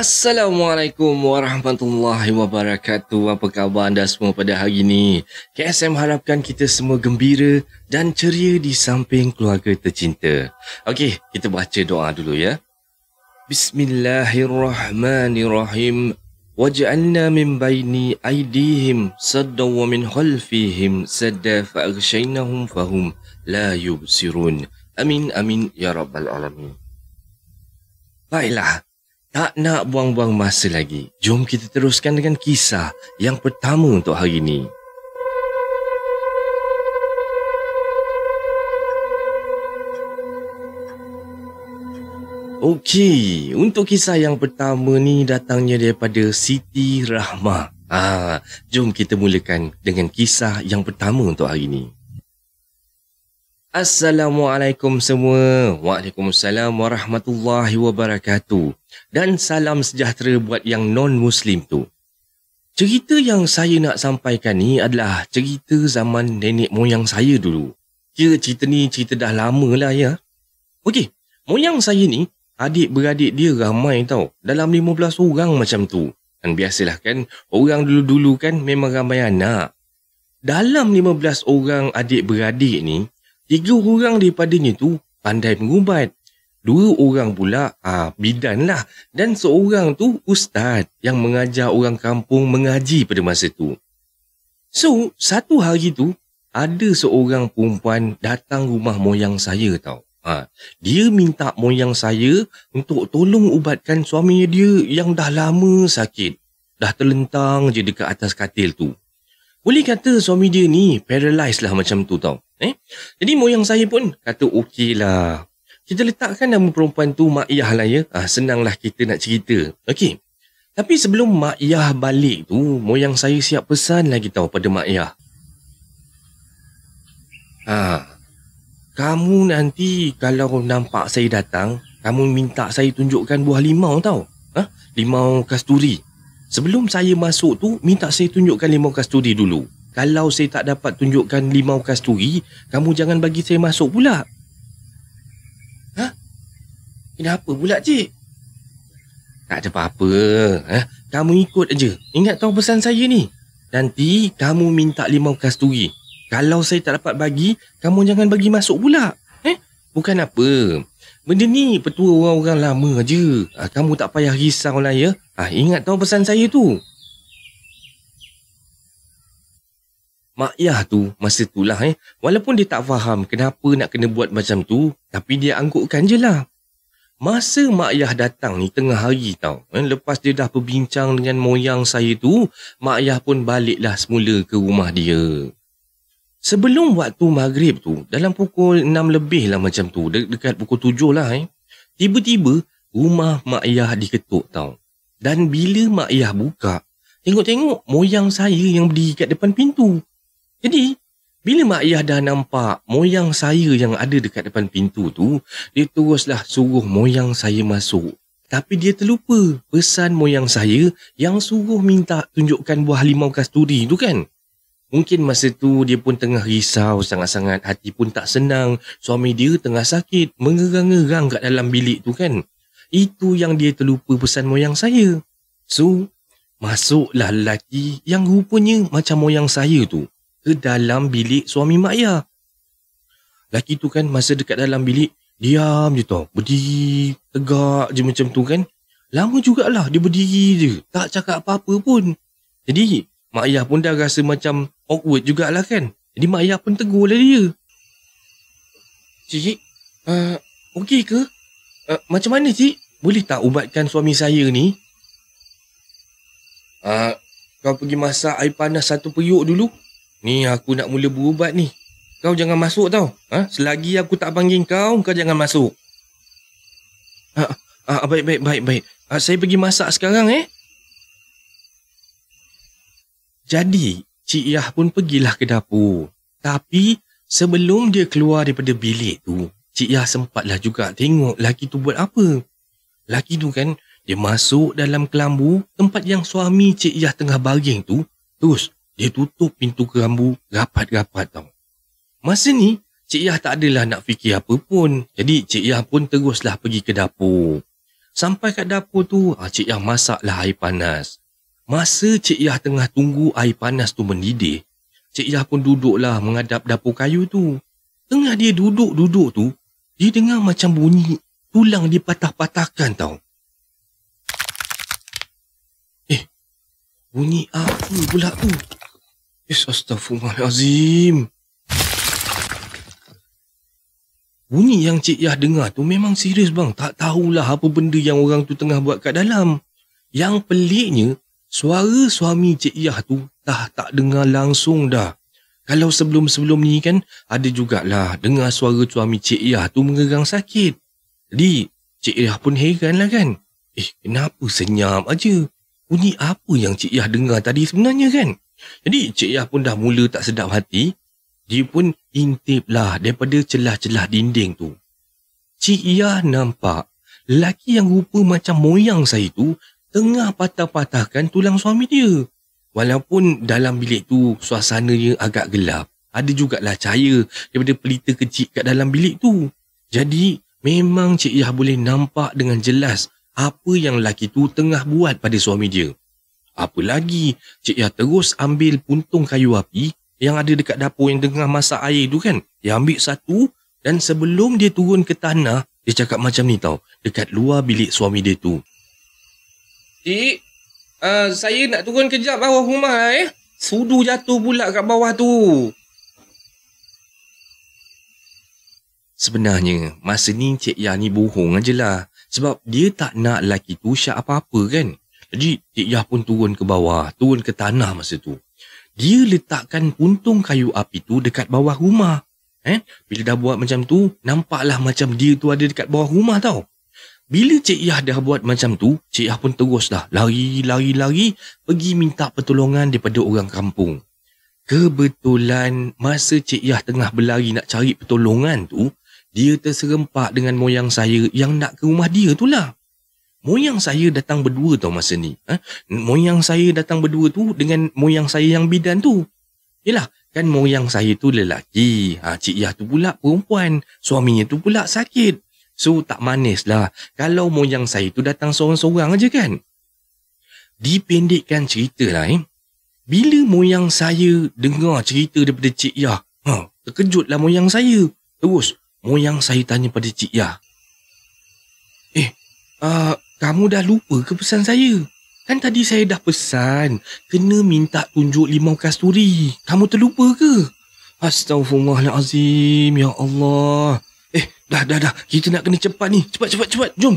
Assalamualaikum warahmatullahi wabarakatuh. Apa khabar anda semua pada hari ini? KSM harapkan kita semua gembira dan ceria di samping keluarga tercinta. Okey, kita baca doa dulu ya. Bismillahirrahmanirrahim. Waj'alna min baini aydihim saddan wa min khalfihim saddan fa'aghshaynahum fahum la yubsirun. Amin amin ya rabbal alamin. Baiklah, tak nak buang-buang masa lagi. Jom kita teruskan dengan kisah yang pertama untuk hari ini. Okey, untuk kisah yang pertama ni datangnya daripada Siti Rahmah. Jom kita mulakan dengan kisah yang pertama untuk hari ini. Assalamualaikum semua. Waalaikumsalam warahmatullahi wabarakatuh. Dan salam sejahtera buat yang non-Muslim tu. Cerita yang saya nak sampaikan ni adalah cerita zaman nenek moyang saya dulu. Kira cerita ni cerita dah lama lah ya. Okey, moyang saya ni adik-beradik dia ramai tau. Dalam 15 orang macam tu. Dan biasalah kan, orang dulu-dulu kan memang ramai anak. Dalam 15 orang adik-beradik ni, 3 orang daripadanya tu pandai mengubat. 2 orang pula bidan lah. Dan seorang tu ustaz yang mengajar orang kampung mengaji pada masa tu. So, satu hari tu, ada seorang perempuan datang rumah moyang saya tau. Dia minta moyang saya untuk tolong ubatkan suaminya dia yang dah lama sakit. Dah terlentang je dekat atas katil tu. Boleh kata suami dia ni paralyzed lah macam tu tau. Jadi moyang saya pun kata okey lah. Kita letakkan nama perempuan tu Ma'iyah lah ya. Senanglah kita nak cerita. Okey. Tapi sebelum Ma'iyah balik tu, moyang saya siap pesan lagi tau pada Ma'iyah. Kamu nanti kalau nampak saya datang, kamu minta saya tunjukkan buah limau tau. Limau kasturi. Sebelum saya masuk tu, minta saya tunjukkan limau kasturi dulu. Kalau saya tak dapat tunjukkan limau kasturi, kamu jangan bagi saya masuk pula. Kenapa pula, cik? Tak ada apa-apa. Kamu ikut aja. Ingat tahu pesan saya ni. Nanti kamu minta limau kasturi. Kalau saya tak dapat bagi, kamu jangan bagi masuk pula. Bukan apa. Benda ni petua orang-orang lama je. Kamu tak payah risau lah ya. Ingat tahu pesan saya tu. Ma'iyah tu masa tu lah walaupun dia tak faham kenapa nak kena buat macam tu, tapi dia anggukkan je lah. Masa Ma'iyah datang ni tengah hari tau. Lepas dia dah berbincang dengan moyang saya tu, Ma'iyah pun baliklah semula ke rumah dia. Sebelum waktu maghrib tu, dalam pukul 6 lebih lah macam tu, dekat pukul 7 lah tiba-tiba rumah Ma'iyah diketuk tau. Dan bila Ma'iyah buka, tengok-tengok moyang saya yang berdiri kat depan pintu. Jadi, bila Ma'iyah dah nampak moyang saya yang ada dekat depan pintu tu, dia teruslah suruh moyang saya masuk. Tapi dia terlupa pesan moyang saya yang suruh minta tunjukkan buah limau kasturi tu kan. Mungkin masa tu dia pun tengah risau sangat-sangat, hati pun tak senang, suami dia tengah sakit, mengerang-gerang kat dalam bilik tu kan. Itu yang dia terlupa pesan moyang saya. So, masuklah lelaki yang rupanya macam moyang saya tu ke dalam bilik suami Ma'iyah. Laki tu kan masa dekat dalam bilik, diam je tau. Berdiri tegak je macam tu kan. Lama jugalah dia berdiri je. Tak cakap apa-apa pun. Jadi, Ma'iyah pun dah rasa macam awkward jugalah kan. Jadi, Ma'iyah pun tegur lah dia. Cik, okey ke? Macam mana cik? Boleh tak ubatkan suami saya ni? Kau pergi masak air panas satu periuk dulu. Ni aku nak mula berubat ni. Kau jangan masuk tau. Selagi aku tak panggil kau, kau jangan masuk. Baik. Saya pergi masak sekarang Jadi, Cik Yah pun pergilah ke dapur. Tapi, sebelum dia keluar daripada bilik tu, Cik Yah sempatlah juga tengok laki tu buat apa. Laki tu kan, dia masuk dalam kelambu tempat yang suami Cik Yah tengah baring tu. Terus, dia tutup pintu kerambu rapat-rapat tau. Masa ni, Cik Yah tak adalah nak fikir apa pun. Jadi, Cik Yah pun teruslah pergi ke dapur. Sampai kat dapur tu, Cik Yah masaklah air panas. Masa Cik Yah tengah tunggu air panas tu mendidih, Cik Yah pun duduklah menghadap dapur kayu tu. Tengah dia duduk-duduk tu, dia dengar macam bunyi tulang dipatah-patahkan tau. Bunyi apa pula tu? Astagfirullahalazim. Bunyi yang Cik Yah dengar tu memang serius bang. Tak tahulah apa benda yang orang tu tengah buat kat dalam. Yang peliknya, suara suami Cik Yah tu tak dengar langsung dah. Kalau sebelum-sebelum ni kan, ada jugalah dengar suara suami Cik Yah tu mengerang sakit. Jadi, Cik Yah pun heran lah kan. Kenapa senyap aja? Bunyi apa yang Cik Yah dengar tadi sebenarnya kan? Jadi Cik Yah pun dah mula tak sedap hati. Dia pun intiplah daripada celah-celah dinding tu. Cik Yah nampak lelaki yang rupa macam moyang saya tu tengah patah-patahkan tulang suami dia. Walaupun dalam bilik tu suasananya agak gelap, ada jugalah cahaya daripada pelita kecil kat dalam bilik tu. Jadi memang Cik Yah boleh nampak dengan jelas apa yang lelaki tu tengah buat pada suami dia. Apa lagi, Cik Yah terus ambil puntung kayu api yang ada dekat dapur yang tengah masak air tu kan. Dia ambil satu, dan sebelum dia turun ke tanah, dia cakap macam ni tau, dekat luar bilik suami dia tu. Cik, saya nak turun kejap bawah rumah Sudu jatuh pula kat bawah tu. Sebenarnya, masa ni Cik Yah ni bohong ajalah. Sebab dia tak nak lelaki tu syak apa-apa kan. Jadi Cik Yah pun turun ke bawah, turun ke tanah masa tu. Dia letakkan puntung kayu api tu dekat bawah rumah. Bila dah buat macam tu, nampaklah macam dia tu ada dekat bawah rumah tau. Bila Cik Yah dah buat macam tu, Cik Yah pun terus dah lari pergi minta pertolongan daripada orang kampung. Kebetulan masa Cik Yah tengah berlari nak cari pertolongan tu, dia terserempak dengan moyang saya yang nak ke rumah dia tu lah. Moyang saya datang berdua tau masa ni. Moyang saya datang berdua tu dengan moyang saya yang bidan tu. Yelah, kan moyang saya tu lelaki. Cik Yah tu pula perempuan. Suaminya tu pula sakit. So tak manis lah kalau moyang saya tu datang seorang-seorang aja kan. Dipendekkan cerita lah Bila moyang saya dengar cerita daripada Cik Yah, terkejutlah moyang saya. Terus moyang saya tanya pada Cik Yah, kamu dah lupa ke pesan saya? Kan tadi saya dah pesan kena minta tunjuk limau kasturi. Kamu terlupa ke? Astaghfirullahalazim, ya Allah. Dah. Kita nak kena cepat ni. Cepat. Jom.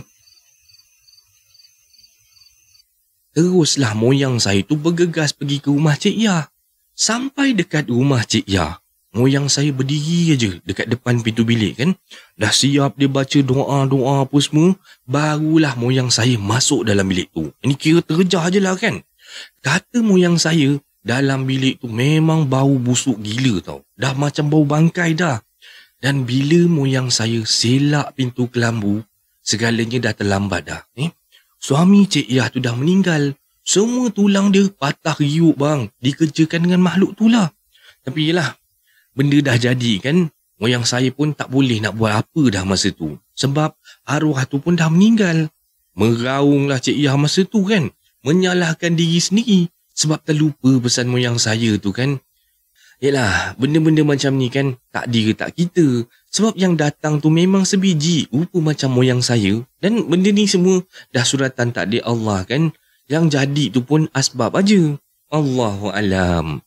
Teruslah moyang saya tu bergegas pergi ke rumah Cik Yah. Sampai dekat rumah Cik Yah, moyang saya berdiri aja dekat depan pintu bilik kan. Dah siap dia baca doa-doa apa semua. Barulah moyang saya masuk dalam bilik tu. Ini kira terjah je lah kan. Kata moyang saya, dalam bilik tu memang bau busuk gila tau. Dah macam bau bangkai dah. Dan bila moyang saya selak pintu kelambu, segalanya dah terlambat dah. Suami Cik Yah tu dah meninggal. Semua tulang dia patah riuk bang. Dikerjakan dengan makhluk tu lah. Tapi yelah, benda dah jadi kan, moyang saya pun tak boleh nak buat apa dah masa tu. Sebab arwah tu pun dah meninggal. Meraunglah Cik Yah masa tu kan. Menyalahkan diri sendiri sebab terlupa pesan moyang saya tu kan. Yelah, benda-benda macam ni kan tak dia tak kita. Sebab yang datang tu memang sebiji rupa macam moyang saya. Dan benda ni semua dah suratan takdir Allah kan. Yang jadi tu pun asbab aja. Allahu alam.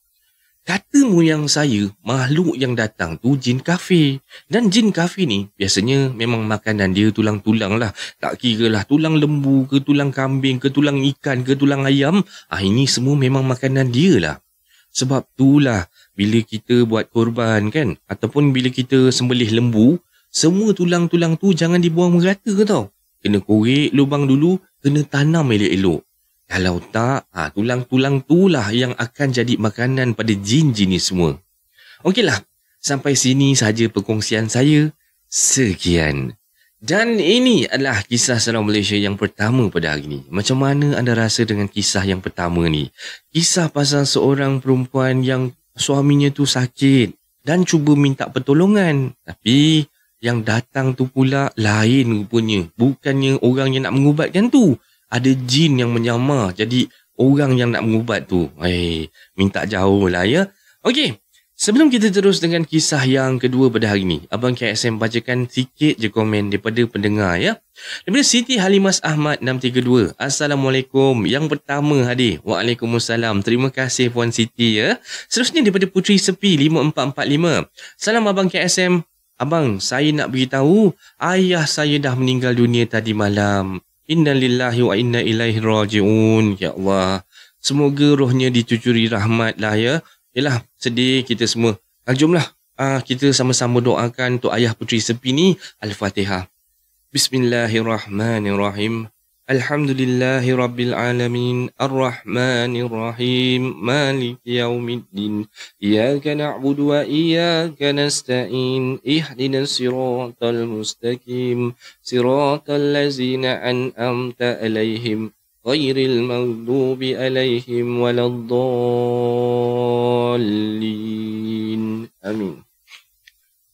Kata moyang saya, makhluk yang datang tu jin kafir. Dan jin kafir ni biasanya memang makanan dia tulang-tulang lah. Tak kira lah tulang lembu ke tulang kambing ke tulang ikan ke tulang ayam. Ini semua memang makanan dia lah. Sebab itulah bila kita buat korban kan, ataupun bila kita sembelih lembu, semua tulang-tulang tu jangan dibuang merata tau. Kena korek lubang dulu, kena tanam elok-elok. Kalau tak, tulang-tulang tu lah yang akan jadi makanan pada jin-jin ni semua. Okeylah, sampai sini sahaja perkongsian saya. Sekian. Dan ini adalah kisah seram Malaysia yang pertama pada hari ini. Macam mana anda rasa dengan kisah yang pertama ni? Kisah pasal seorang perempuan yang suaminya tu sakit dan cuba minta pertolongan. Tapi Yang datang tu pula lain rupanya. Bukannya orang yang nak mengubatkan tu, ada jin yang menyamar jadi orang yang nak mengubat tu. Minta jauh lah ya. Okey, sebelum kita terus dengan kisah yang kedua pada hari ni, Abang KSM bacakan sikit je komen daripada pendengar ya. Daripada Siti Halimas Ahmad 632. Assalamualaikum. Yang pertama hadir. Waalaikumsalam. Terima kasih Puan Siti ya. Seterusnya daripada Puteri Sepi 5445. Salam Abang KSM. Abang, saya nak beritahu ayah saya dah meninggal dunia tadi malam. Inna lillahi wa inna ilaihi raji'un. Ya Allah, semoga rohnya dicucuri rahmat lah ya. Yalah, sedih kita semua. Jomlah kita sama-sama doakan untuk ayah Puteri Sepi ni. Al-Fatihah. Bismillahirrahmanirrahim. Alhamdulillahi Rabbil Alamin. Ar-Rahmanirrahim. Maliki Yawmiddin. Iyaka na'budu wa iyaka nasta'in. Ihdinas siratal mustaqim. Siratal lazina an'amta alaihim. Ghairil maghdubi alaihim waladdallin. Amin.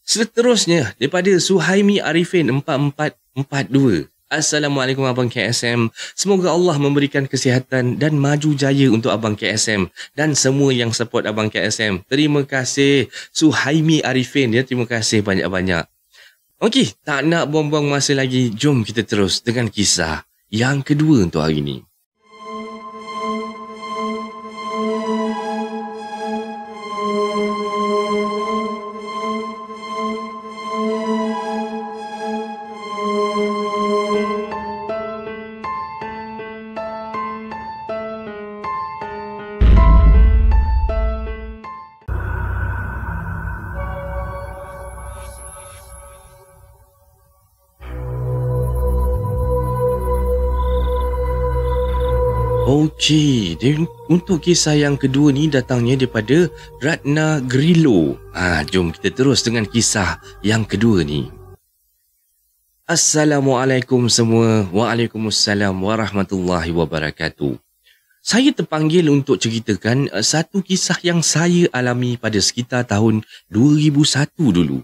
Seterusnya daripada Suhaimi Arifin 4442. Assalamualaikum Abang KSM. Semoga Allah memberikan kesihatan dan maju jaya untuk Abang KSM dan semua yang support Abang KSM. Terima kasih Suhaimi Arifin ya. Terima kasih banyak-banyak. Okey, tak nak buang-buang masa lagi. Jom kita terus dengan kisah yang kedua untuk hari ini. Okey, untuk kisah yang kedua ni datangnya daripada Ratna Grillo. Jom kita terus dengan kisah yang kedua ni. Assalamualaikum semua. Waalaikumsalam warahmatullahi wabarakatuh. Saya terpanggil untuk ceritakan satu kisah yang saya alami pada sekitar tahun 2001 dulu.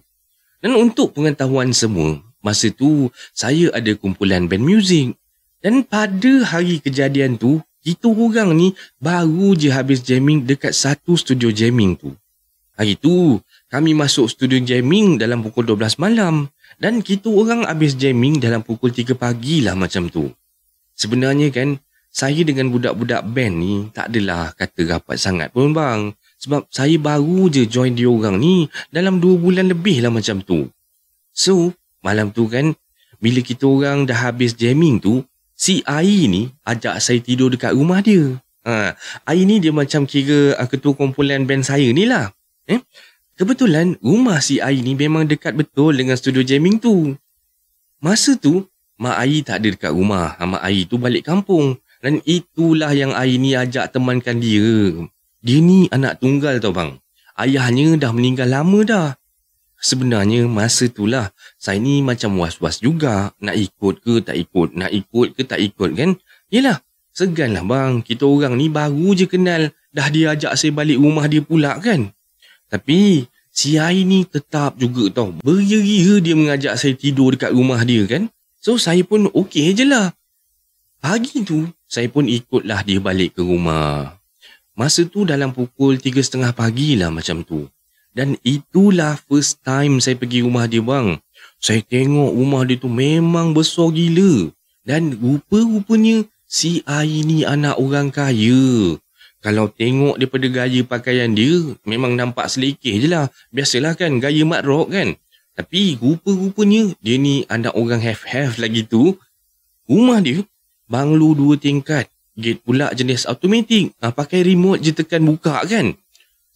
Dan untuk pengetahuan semua, masa tu saya ada kumpulan band muzik. Dan pada hari kejadian tu, kita orang ni baru je habis jamming dekat satu studio jamming tu. Hari tu, kami masuk studio jamming dalam pukul 12 malam. Dan kita orang habis jamming dalam pukul 3 pagi lah macam tu. Sebenarnya kan, saya dengan budak-budak band ni tak adalah kata rapat sangat pun bang. Sebab saya baru je join diorang ni dalam 2 bulan lebih lah macam tu. So, malam tu kan, bila kita orang dah habis jamming tu, si Ai ni ajak saya tidur dekat rumah dia. Ai ni dia macam kira ketua kumpulan band saya ni lah. Kebetulan rumah si Ai ni memang dekat betul dengan studio jamming tu. Masa tu, Mak Ai tak ada dekat rumah. Mak Ai tu balik kampung. Dan itulah yang Ai ni ajak temankan dia. Dia ni anak tunggal tau bang. Ayahnya dah meninggal lama dah. Sebenarnya masa tu lah saya ni macam was-was juga. Nak ikut ke tak ikut, nak ikut ke tak ikut kan. Yelah, segan lah bang. Kita orang ni baru je kenal, dah dia ajak saya balik rumah dia pula kan. Tapi si Ai ni tetap juga tau, beria-ria dia mengajak saya tidur dekat rumah dia kan. So saya pun okey je lah. Pagi tu saya pun ikutlah dia balik ke rumah. Masa tu dalam pukul 3.30 pagi lah macam tu. Dan itulah first time saya pergi rumah dia bang. Saya tengok rumah dia tu memang besar gila. Dan rupa-rupanya si Ai ni anak orang kaya. Kalau tengok daripada gaya pakaian dia, memang nampak selekeh je lah. Biasalah kan, gaya mat rock kan. Tapi rupa-rupanya dia ni anak orang have-have lagi tu. Rumah dia banglo 2 tingkat. Gate pula jenis automatik. Pakai remote je tekan buka kan.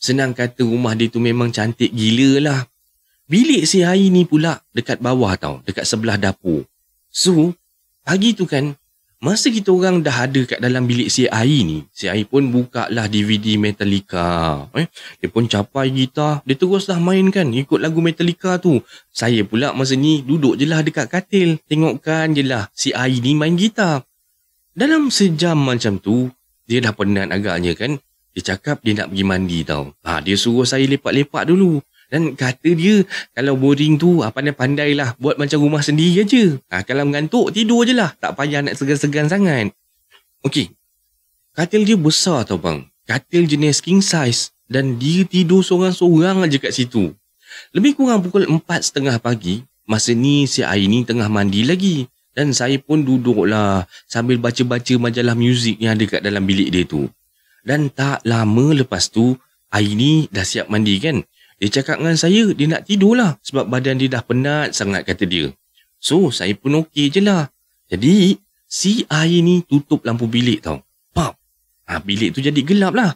Senang kata rumah dia tu memang cantik gila lah. Bilik si Hai ni pula dekat bawah tau, dekat sebelah dapur. So, pagi tu kan, masa kita orang dah ada kat dalam bilik si Hai ni, si Hai pun buka lah DVD Metallica. Dia pun capai gitar, dia teruslah main kan, ikut lagu Metallica tu. Saya pula masa ni duduk je lah dekat katil, tengokkan je lah si Hai ni main gitar. Dalam sejam macam tu, dia dah penat agaknya kan. Dia cakap dia nak pergi mandi tau. Dia suruh saya lepak-lepak dulu. Dan kata dia, kalau boring tu, pandai-pandailah buat macam rumah sendiri aja. Kalau mengantuk, tidur je lah. Tak payah nak segan-segan sangat. Okey. Katil dia besar tau bang. Katil jenis king size. Dan dia tidur seorang-seorang aja kat situ. Lebih kurang pukul 4.30 pagi. Masa ni si Aini tengah mandi lagi. Dan saya pun duduklah sambil baca-baca majalah muzik yang ada kat dalam bilik dia tu. Dan tak lama lepas tu, Aini dah siap mandi kan. Dia cakap dengan saya dia nak tidur lah. Sebab badan dia dah penat sangat kata dia. So saya pun okey je lah. Jadi si Aini tutup lampu bilik tau. Pap. Bilik tu jadi gelap lah.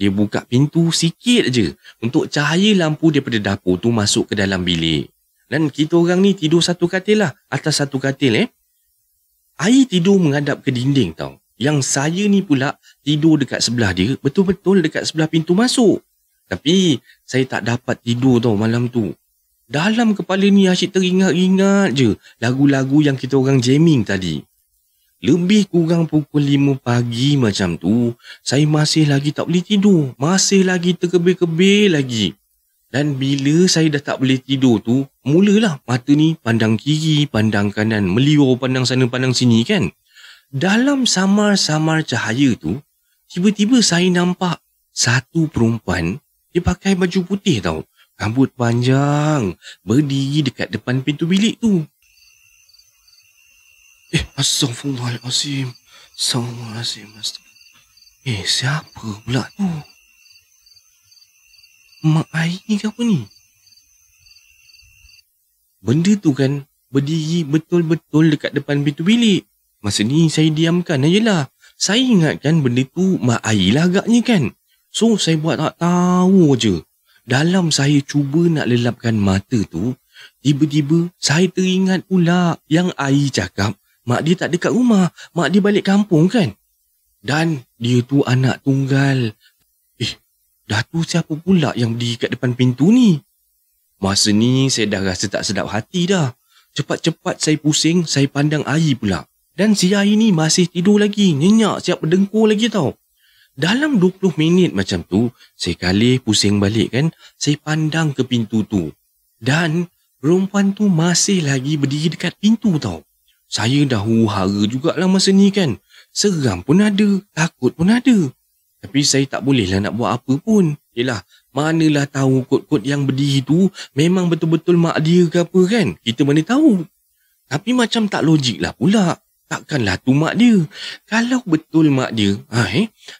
Dia buka pintu sikit je untuk cahaya lampu daripada dapur tu masuk ke dalam bilik. Dan kita orang ni tidur satu katil lah. Atas satu katil Ai tidur menghadap ke dinding tau. Yang saya ni pula tidur dekat sebelah dia. Betul-betul dekat sebelah pintu masuk. Tapi saya tak dapat tidur tau malam tu. Dalam kepala ni asyik teringat-ingat je lagu-lagu yang kita orang jamming tadi. Lebih kurang pukul 5 pagi macam tu, saya masih lagi tak boleh tidur. Masih lagi terkebir-kebir lagi. Dan bila saya dah tak boleh tidur tu, mulalah mata ni pandang kiri, pandang kanan, meliur pandang sana, pandang sini kan. Dalam samar-samar cahaya tu, tiba-tiba saya nampak satu perempuan, dia pakai baju putih tau. Rambut panjang, berdiri dekat depan pintu bilik tu. Astaghfirullahalazim. Astaghfirullahalazim. Siapa pula tu? Mak Aini ke apa ni? Benda tu kan berdiri betul-betul dekat depan pintu bilik. Masa ni saya diamkan ajalah. Saya ingatkan benda tu Mak Aini lah agaknya kan. So saya buat tak tahu je. Dalam saya cuba nak lelapkan mata tu, tiba-tiba saya teringat pula yang Aini cakap mak dia tak dekat rumah, mak dia balik kampung kan. Dan dia tu anak tunggal. Dah tu siapa pula yang berdiri kat depan pintu ni? Masa ni saya dah rasa tak sedap hati dah. Cepat-cepat saya pusing, saya pandang Aini pula. Dan si Aini ni masih tidur lagi, nyenyak, siap berdengkur lagi tau. Dalam 20 minit macam tu, saya kali pusing balik kan, saya pandang ke pintu tu. Dan perempuan tu masih lagi berdiri dekat pintu tau. Saya dah huru-hara jugalah masa ni kan. Seram pun ada, takut pun ada. Tapi saya tak bolehlah nak buat apa pun. Yelah, manalah tahu kot-kot yang berdiri tu memang betul-betul mak dia ke apa kan. Kita mana tahu. Tapi macam tak logik lah pula. Takkanlah tu mak dia. Kalau betul mak dia,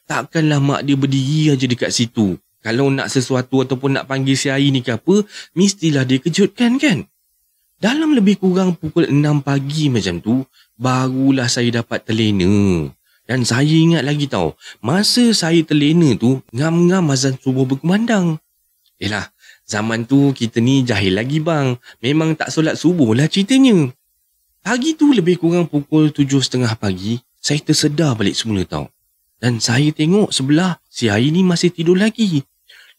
takkanlah mak dia berdiri aja dekat situ. Kalau nak sesuatu ataupun nak panggil si Aini ke apa, mestilah dia kejutkan kan. Dalam lebih kurang pukul 6 pagi macam tu, barulah saya dapat terlena. Dan saya ingat lagi tau, masa saya terlena tu, ngam-ngam azan subuh berkumandang. Yelah, zaman tu kita ni jahil lagi bang. Memang tak solat subuh lah ceritanya. Pagi tu lebih kurang pukul 7.30 pagi, saya tersedar balik semula tau. Dan saya tengok sebelah, si Aini masih tidur lagi.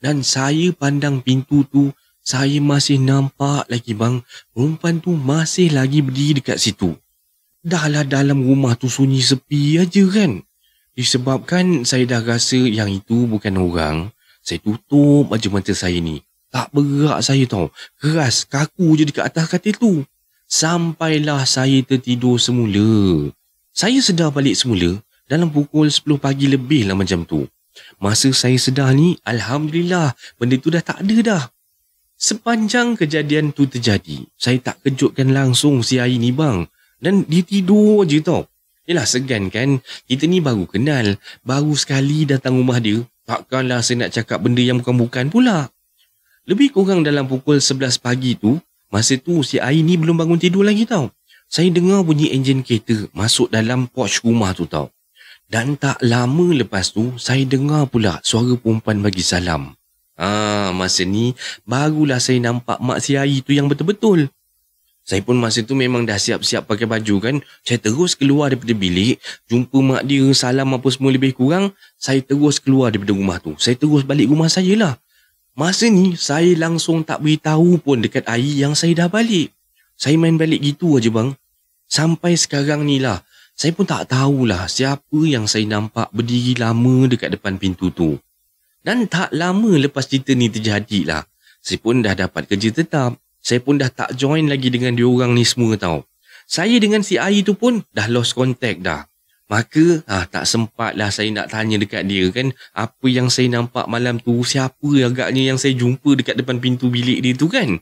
Dan saya pandang pintu tu, saya masih nampak lagi bang, perempuan tu masih lagi berdiri dekat situ. Dah lah dalam rumah tu sunyi sepi aja kan. Disebabkan saya dah rasa yang itu bukan orang, saya tutup aja mata saya ni. Tak bergerak saya tau. Keras, kaku je dekat atas katil tu. Sampailah saya tertidur semula. Saya sedar balik semula dalam pukul 10 pagi lebih lah macam tu. Masa saya sedar ni, Alhamdulillah, benda tu dah tak ada dah. Sepanjang kejadian tu terjadi, saya tak kejutkan langsung si Aini bang. Dan dia tidur je tau. Yelah segan kan, kita ni baru kenal. Baru sekali datang rumah dia. Takkanlah saya nak cakap benda yang bukan-bukan pula. Lebih kurang dalam pukul 11 pagi tu, masa tu si Aini belum bangun tidur lagi tau. Saya dengar bunyi enjin kereta masuk dalam porch rumah tu tau. Dan tak lama lepas tu, saya dengar pula suara perempuan bagi salam. Masa ni barulah saya nampak mak si Ai tu yang betul-betul. Saya pun masa tu memang dah siap-siap pakai baju kan. Saya terus keluar daripada bilik, jumpa mak dia, salam apa semua lebih kurang. Saya terus keluar daripada rumah tu. Saya terus balik rumah saya lah. Masa ni saya langsung tak beritahu pun dekat Ai yang saya dah balik. Saya main balik gitu aja bang. Sampai sekarang ni lah, saya pun tak tahulah siapa yang saya nampak berdiri lama dekat depan pintu tu. Dan tak lama lepas cerita ni terjadi lah, Saya pun dah dapat kerja tetap. Saya pun dah tak join lagi dengan diorang ni semua tau. Saya dengan si Ai tu pun dah lost contact dah. Maka tak sempatlah saya nak tanya dekat dia kan, apa yang saya nampak malam tu, siapa agaknya yang saya jumpa dekat depan pintu bilik dia tu kan.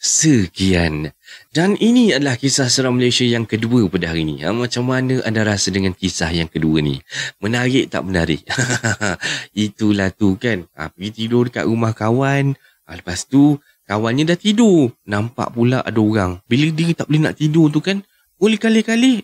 Sekian. Dan ini adalah kisah seram Malaysia yang kedua pada hari ini. Macam mana anda rasa dengan kisah yang kedua ni? Menarik tak menarik? Itulah tu kan. Pergi tidur dekat rumah kawan. Lepas tu, kawannya dah tidur. Nampak pula ada orang. Bila dia tak boleh nak tidur tu kan, boleh kali-kali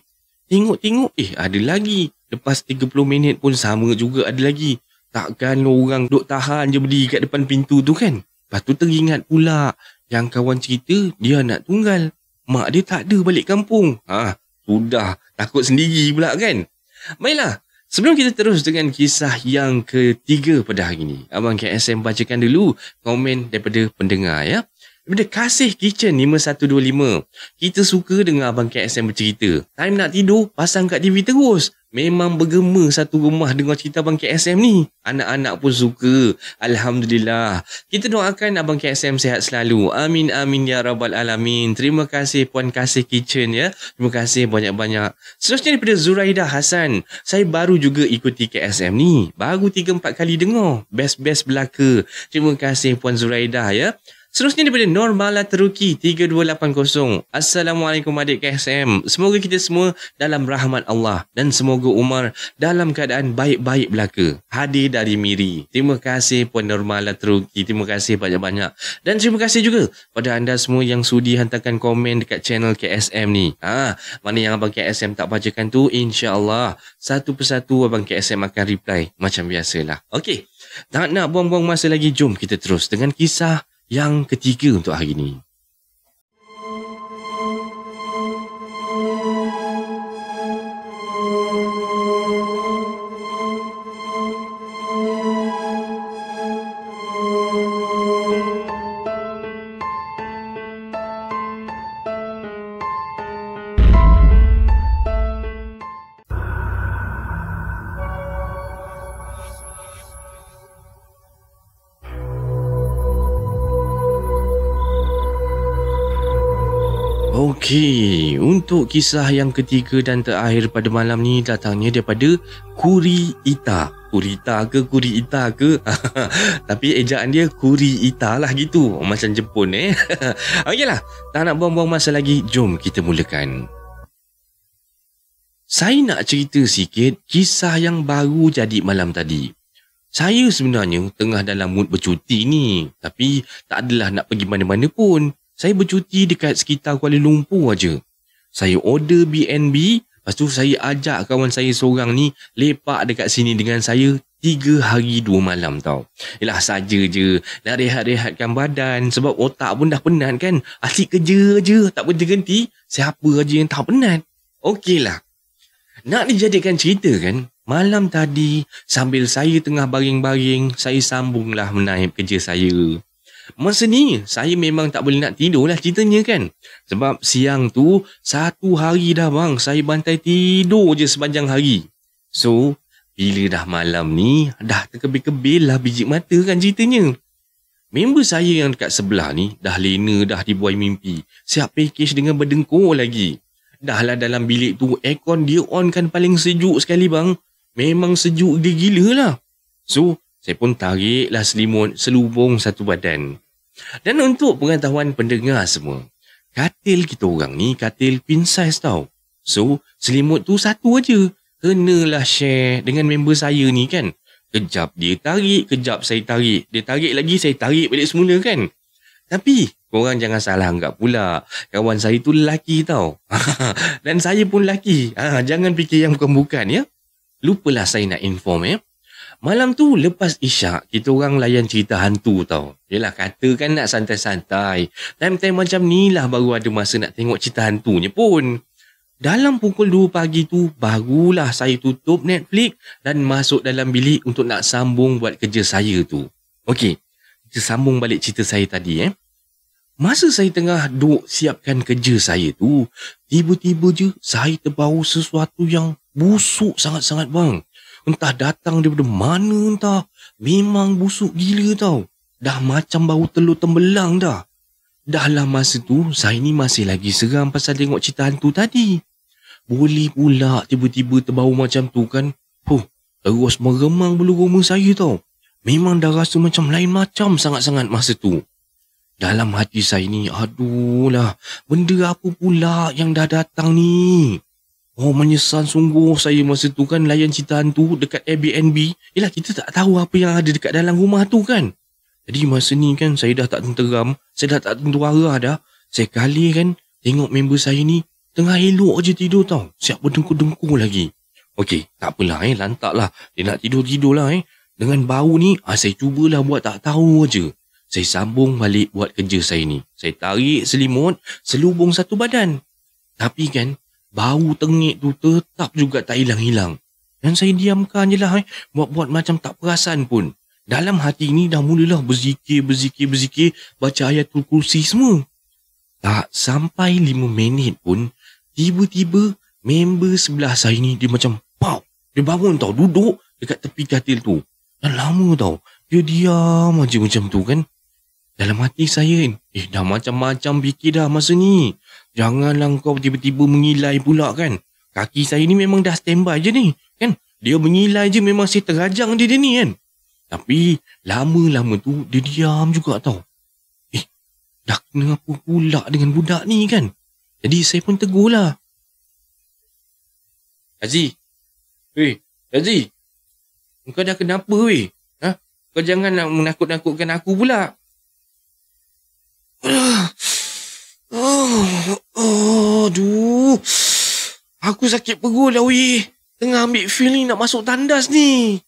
tengok-tengok, ada lagi. Lepas 30 minit pun sama juga ada lagi. Takkan orang duk tahan je berdiri kat depan pintu tu kan. Lepas tu teringat pula yang kawan cerita dia anak tunggal. Mak dia tak ada balik kampung. Sudah takut sendiri pula kan. Baiklah, sebelum kita terus dengan kisah yang ketiga pada hari ini, Abang KSM bacakan dulu komen daripada pendengar ya. Daripada Kasih Kitchen 5125. Kita suka dengar Abang KSM bercerita. Time nak tidur, pasang kat TV terus. Memang bergema satu rumah dengar cerita Abang KSM ni. Anak-anak pun suka. Alhamdulillah. Kita doakan Abang KSM sihat selalu. Amin, amin, ya rabbal alamin. Terima kasih Puan Kasih Kitchen ya. Terima kasih banyak-banyak. Seterusnya daripada Zuraida Hasan. Saya baru juga ikuti KSM ni. Baru 3-4 kali dengar. Best-best belaka. Terima kasih Puan Zuraida ya. Seterusnya daripada Normala Teruki 3280. Assalamualaikum adik KSM. Semoga kita semua dalam rahmat Allah dan semoga Umar dalam keadaan baik-baik belaka. Hadir dari Miri. Terima kasih Puan Normala Teruki. Terima kasih banyak-banyak. Dan terima kasih juga pada anda semua yang sudi hantarkan komen dekat channel KSM ni. Mana yang Abang KSM tak bacakan tu, insya-Allah satu persatu Abang KSM akan reply macam biasalah. Okey. Tak nak buang-buang masa lagi, jom kita terus dengan kisah yang ketiga untuk hari ini. Okey, untuk kisah yang ketiga dan terakhir pada malam ni datangnya daripada Kurita. Kurita ke Kurita ke? Tapi ejaan dia Kurita lah gitu. Macam Jepun eh. Okeylah, tak nak buang-buang masa lagi. Jom kita mulakan. Saya nak cerita sikit kisah yang baru jadi malam tadi. Saya sebenarnya tengah dalam mood bercuti ni. Tapi tak adalah nak pergi mana-mana pun. Saya bercuti dekat sekitar Kuala Lumpur aja. Saya order BNB, lepas tu saya ajak kawan saya seorang ni lepak dekat sini dengan saya 3 hari 2 malam tau. Yalah saja je, nak rehat-rehatkan badan sebab otak pun dah penat kan. Asyik kerja je, tak berhenti-henti. Siapa aja yang tak penat? Okeylah. Nak dijadikan cerita kan, malam tadi sambil saya tengah baring-baring, saya sambunglah menaip kerja saya. Masa ni, saya memang tak boleh nak tidur lah ceritanya kan. Sebab siang tu, 1 hari dah bang, saya bantai tidur je sepanjang hari. So, bila dah malam ni, dah terkebil-kebil lah biji mata kan ceritanya. Member saya yang dekat sebelah ni, dah lena dah dibuai mimpi. Siap package dengan berdengkur lagi. Dah lah dalam bilik tu, aircon dia on kan paling sejuk sekali bang. Memang sejuk dia gila lah. So, saya pun tariklah selimut selubung satu badan. Dan untuk pengetahuan pendengar semua, katil kita orang ni katil pin size tau. So, selimut tu satu aja. Kenalah share dengan member saya ni kan. Kejap dia tarik, kejap saya tarik. Dia tarik lagi, saya tarik balik semula kan. Tapi, korang jangan salah anggap pula. Kawan saya tu lelaki tau. Dan saya pun lelaki. Jangan fikir yang bukan-bukan ya. Lupalah saya nak inform ya. Malam tu lepas Isyak, kita orang layan cerita hantu tau. Yelah katakan nak santai-santai. Time-time macam ni lah baru ada masa nak tengok cerita hantunya pun. Dalam pukul 2 pagi tu, barulah saya tutup Netflix dan masuk dalam bilik untuk nak sambung buat kerja saya tu. Okey, kita sambung balik cerita saya tadi eh. Masa saya tengah duk siapkan kerja saya tu, tiba-tiba je saya terbawa sesuatu yang busuk sangat-sangat bang. Entah datang daripada mana entah. Memang busuk gila tau. Dah macam bau telur tembelang dah. Dalam masa tu, saya ni masih lagi seram pasal tengok cerita hantu tadi. Boleh pula tiba-tiba terbau macam tu kan. Huh, terus meremang bulu roma saya tau. Memang dah rasa macam lain macam sangat-sangat masa tu. Dalam hati saya ni, aduh lah, benda apa pula yang dah datang ni? Oh, menyesal sungguh saya masa tu kan layan cerita hantu dekat Airbnb. Yelah, kita tak tahu apa yang ada dekat dalam rumah tu kan. Jadi masa ni kan saya dah tak tenteram, saya dah tak tentu arah dah. Sekali kan tengok member saya ni tengah elok je tidur tau. Siap berdengkur-dengkur lagi. Okey, tak apalah lantak lah. Dia nak tidur-tidur lah Dengan bau ni, saya cubalah buat tak tahu je. Saya sambung balik buat kerja saya ni. Saya tarik selimut, selubung satu badan. Tapi kan, bau tengik tu tetap juga tak hilang-hilang. Dan saya diamkan je lah buat-buat macam tak perasan pun. Dalam hati ni dah mulalah berzikir, baca ayatul kursi semua. Tak sampai 5 minit pun, tiba-tiba member sebelah saya ni dia macam pau. Dia bangun tau, duduk dekat tepi katil tu. Dan lama tau, dia diam aja macam tu kan. Dalam hati saya, dah macam-macam fikir dah masa ni. Janganlah kau tiba-tiba mengilai pula kan. Kaki saya ni memang dah standby je ni kan. Dia mengilai je memang saya terajang dia ni kan. Tapi lama-lama tu dia diam juga tau. Dah kena apa pula dengan budak ni kan. Jadi saya pun tegur lah. Aziz. Weh, Aziz. Kau dah kenapa weh? Ha? Kau jangan nak menakut-nakutkan aku pula. Aduh. Aku sakit perut lah weh. Tengah ambil feeling nak masuk tandas ni.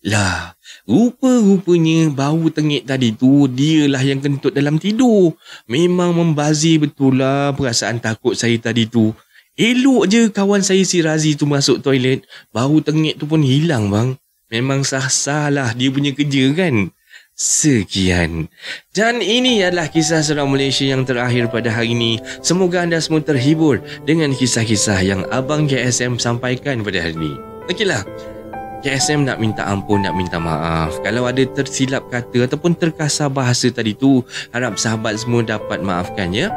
Lah, rupa-rupanya bau tengik tadi tu dialah yang kentut dalam tidur. Memang membazir betul lah perasaan takut saya tadi tu. Elok je kawan saya si Razi tu masuk toilet, bau tengik tu pun hilang bang. Memang sah-sah lah dia punya kerja kan. Sekian. Dan ini adalah kisah seram Malaysia yang terakhir pada hari ini. Semoga anda semua terhibur dengan kisah-kisah yang Abang KSM sampaikan pada hari ini. Okeylah. KSM nak minta ampun, nak minta maaf. Kalau ada tersilap kata ataupun terkasar bahasa tadi tu, harap sahabat semua dapat maafkan ya.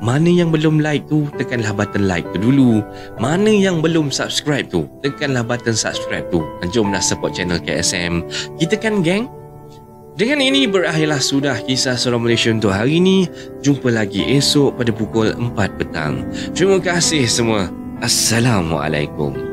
Mana yang belum like tu, tekanlah button like tu dulu. Mana yang belum subscribe tu, tekanlah button subscribe tu. Jomlah support channel KSM. Kita kan geng? Dengan ini berakhirlah sudah kisah seram Malaysia untuk hari ini. Jumpa lagi esok pada pukul 4 petang. Terima kasih semua. Assalamualaikum.